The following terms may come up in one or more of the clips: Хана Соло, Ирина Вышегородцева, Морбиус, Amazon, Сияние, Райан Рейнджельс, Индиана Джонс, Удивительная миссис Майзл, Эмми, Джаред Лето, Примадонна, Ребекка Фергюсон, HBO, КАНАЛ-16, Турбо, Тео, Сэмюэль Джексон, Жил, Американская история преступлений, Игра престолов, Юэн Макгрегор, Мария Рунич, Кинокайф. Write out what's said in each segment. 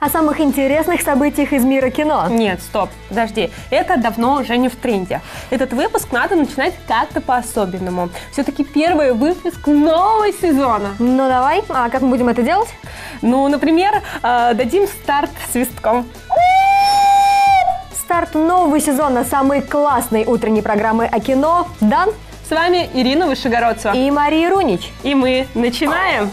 О самых интересных событиях из мира кино. Нет, стоп, подожди. Это давно уже не в тренде. Этот выпуск надо начинать как-то по-особенному. Все-таки первый выпуск нового сезона. Ну давай, а как мы будем это делать? Ну, например, дадим старт свистком. Старт нового сезона самой классной утренней программы о кино дан. С вами Ирина Вышегородцева и Мария Рунич. И мы начинаем.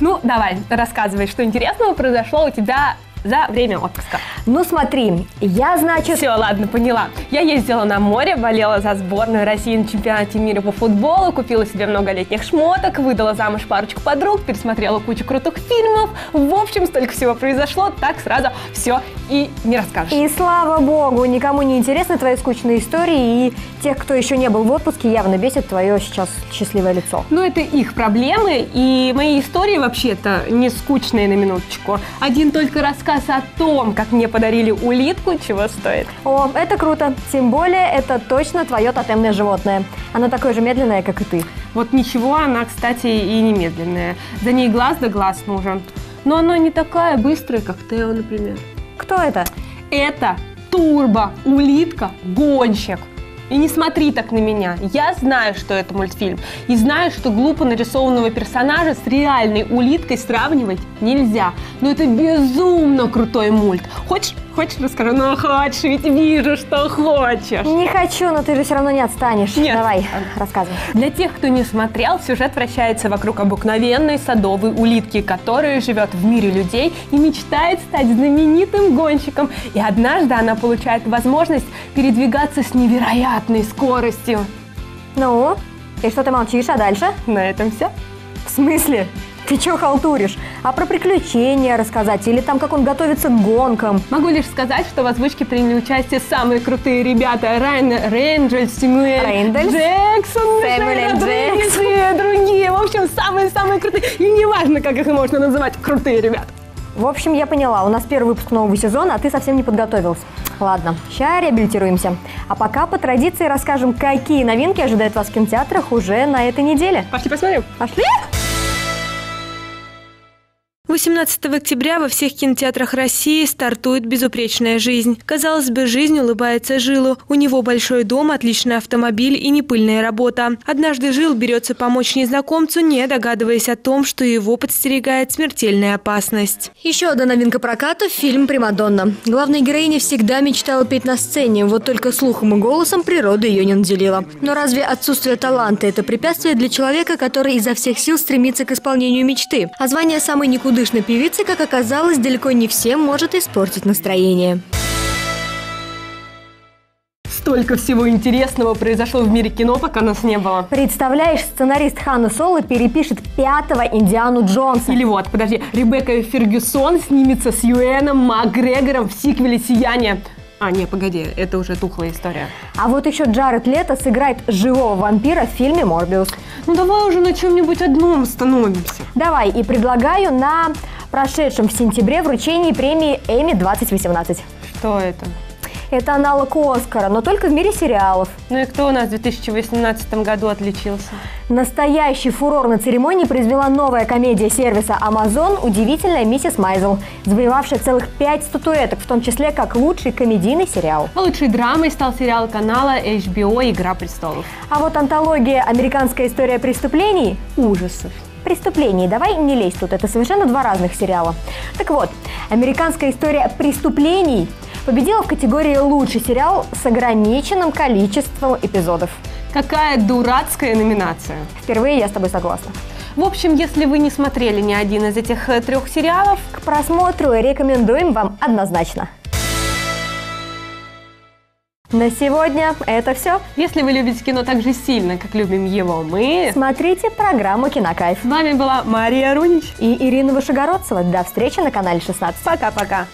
Ну, давай, рассказывай, что интересного произошло у тебя за время отпуска. Ну, смотри, я, значит... Все, ладно, поняла. Я ездила на море, болела за сборную России на чемпионате мира по футболу, купила себе много летних шмоток, выдала замуж парочку подруг, пересмотрела кучу крутых фильмов. В общем, столько всего произошло, так сразу все и не расскажешь. И слава богу, никому не интересны твои скучные истории, и тех, кто еще не был в отпуске, явно бесит твое сейчас счастливое лицо. Ну, это их проблемы, и мои истории вообще-то не скучные, на минуточку. Один только рассказ о том, как мне подарили улитку, чего стоит. О, это круто. Тем более, это точно твое тотемное животное. Оно такое же медленное, как и ты. Вот ничего, она, кстати, и не медленная. За ней глаз да глаз нужен. Но она не такая быстрая, как Тео, например. Кто это? Это Турбо, улитка-гонщик. И не смотри так на меня. Я знаю, что это мультфильм. И знаю, что глупо нарисованного персонажа с реальной улиткой сравнивать нельзя. Но это безумно крутой мульт. Хочешь, расскажу? Ну, хочешь, ведь вижу, что хочешь. Не хочу, но ты же все равно не отстанешь. Нет. Давай, рассказывай. Для тех, кто не смотрел, сюжет вращается вокруг обыкновенной садовой улитки, которая живет в мире людей и мечтает стать знаменитым гонщиком. И однажды она получает возможность передвигаться с невероятной скоростью. Ну, и что ты молчишь, а дальше? На этом все. В смысле? Ты чё халтуришь? А про приключения рассказать? Или там, как он готовится к гонкам? Могу лишь сказать, что в озвучке приняли участие самые крутые ребята. Райан Рейнджельс, Сэмюэль Джексон, и другие. В общем, самые-самые крутые. И неважно, как их можно называть, крутые ребята. В общем, я поняла, у нас первый выпуск нового сезона, а ты совсем не подготовился. Ладно, сейчас реабилитируемся. А пока по традиции расскажем, какие новинки ожидают вас в кинотеатрах уже на этой неделе. Пошли посмотрим. Пошли! 18 октября во всех кинотеатрах России стартует «Безупречная жизнь». Казалось бы, жизнь улыбается Жилу. У него большой дом, отличный автомобиль и непыльная работа. Однажды Жил берется помочь незнакомцу, не догадываясь о том, что его подстерегает смертельная опасность. Еще одна новинка проката – фильм «Примадонна». Главная героиня всегда мечтала петь на сцене, вот только слухом и голосом природа ее не наделила. Но разве отсутствие таланта – это препятствие для человека, который изо всех сил стремится к исполнению мечты? А звание самой никудышной певицы, как оказалось, далеко не всем может испортить настроение. Столько всего интересного произошло в мире кино, пока нас не было. Представляешь, сценарист Хана Соло перепишет 5-го Индиану Джонса. Или вот, подожди, Ребекка Фергюсон снимется с Юэном Макгрегором в сиквеле «Сияние». А, не, погоди, это уже тухлая история. А вот еще Джаред Лето сыграет живого вампира в фильме «Морбиус». Ну давай уже на чем-нибудь одном остановимся. Давай, и предлагаю на прошедшем в сентябре вручении премии Эмми 2018. Что это? Это аналог «Оскара», но только в мире сериалов. Ну и кто у нас в 2018 году отличился? Настоящий фурор на церемонии произвела новая комедия сервиса Amazon «Удивительная миссис Майзл», завоевавшая целых 5 статуэток, в том числе как лучший комедийный сериал. А лучшей драмой стал сериал канала HBO «Игра престолов». А вот антология «Американская история преступлений» – ужасов. Преступлений. Давай не лезь тут, это совершенно два разных сериала. Так вот, «Американская история преступлений» победила в категории «Лучший сериал» с ограниченным количеством эпизодов. Какая дурацкая номинация. Впервые я с тобой согласна. В общем, если вы не смотрели ни один из этих 3 сериалов, к просмотру рекомендуем вам однозначно. На сегодня это все. Если вы любите кино так же сильно, как любим его мы, смотрите программу «Кинокайф». С вами была Мария Рунич и Ирина Вышегородцева. До встречи на канале 16. Пока-пока.